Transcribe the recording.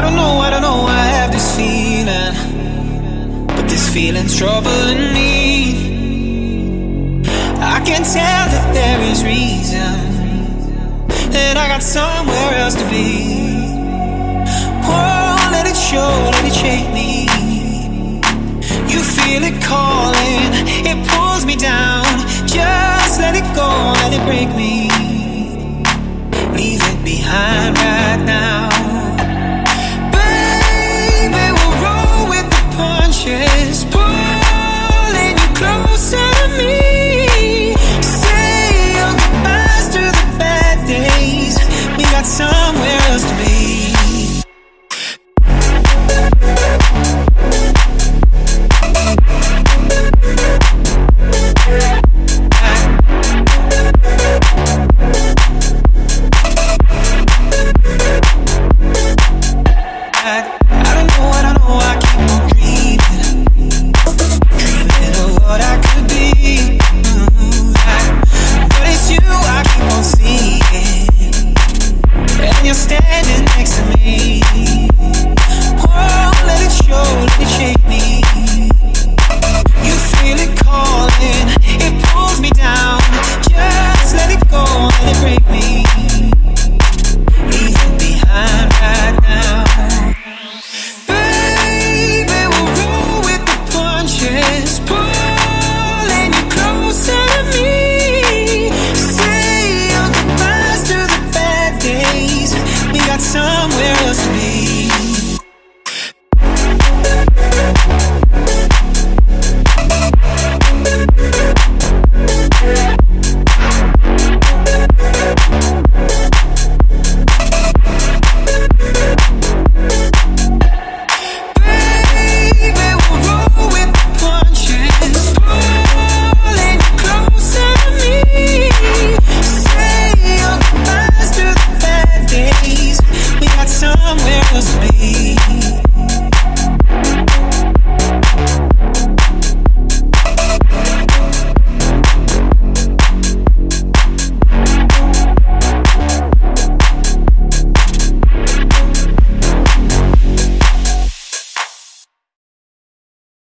I don't know, I have this feeling, but this feeling's troubling me. I can tell that there is reason, that I got somewhere else to be. Oh, let it show, let it shake me. You feel it calling, it pulls me down. Just let it go, let it break me. Leave it behind right now. Somewhere